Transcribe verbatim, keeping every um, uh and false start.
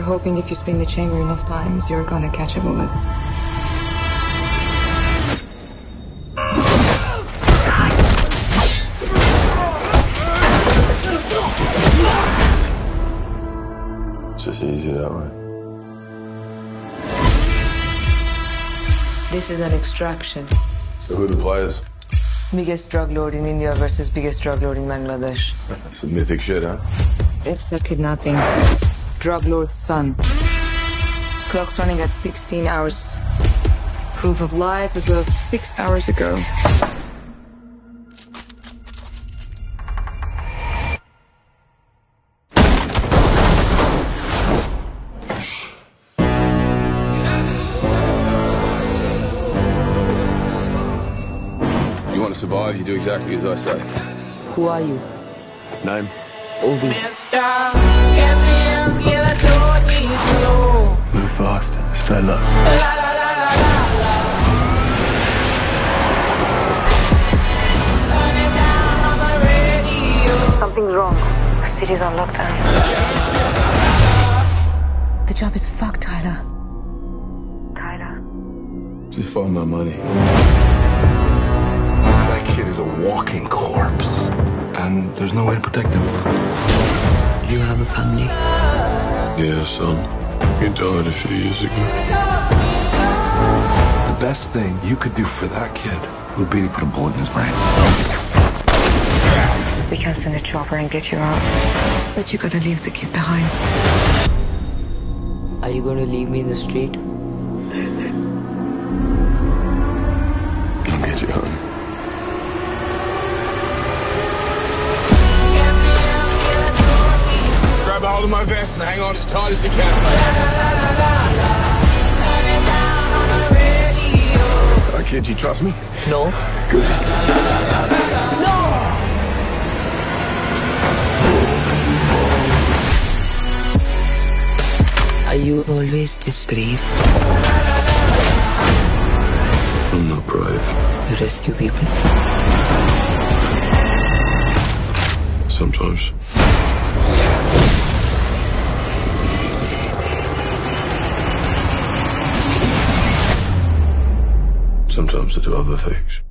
We're hoping if you spin the chamber enough times, you're gonna catch a bullet. It's just easy that way. This is an extraction. So who are the players? Biggest drug lord in India versus biggest drug lord in Bangladesh. That's some mythic shit, huh? It's a kidnapping. Drug lord's son. Clock's running at sixteen hours. Proof of life as of six hours ago. You want to survive, you do exactly as I say. Who are you? Name? Ovi. Move fast, stay low. Something's wrong. The city's on lockdown. The job is fucked, Tyler. Tyler. Just find my money. It is a walking corpse, and there's no way to protect him. You have a family? Yeah, son. You died a few years ago. The best thing you could do for that kid would be to put a bullet in his brain. We can send a chopper and get you out, but you gotta leave the kid behind. Are you gonna leave me in the street? I'll get you home. Hold of my vest and hang on as tight as you can, mate. Oh, kid, you trust me? No. Good. No! Are you always this brave? I'm not brave. You rescue people? Sometimes. Sometimes I do other things.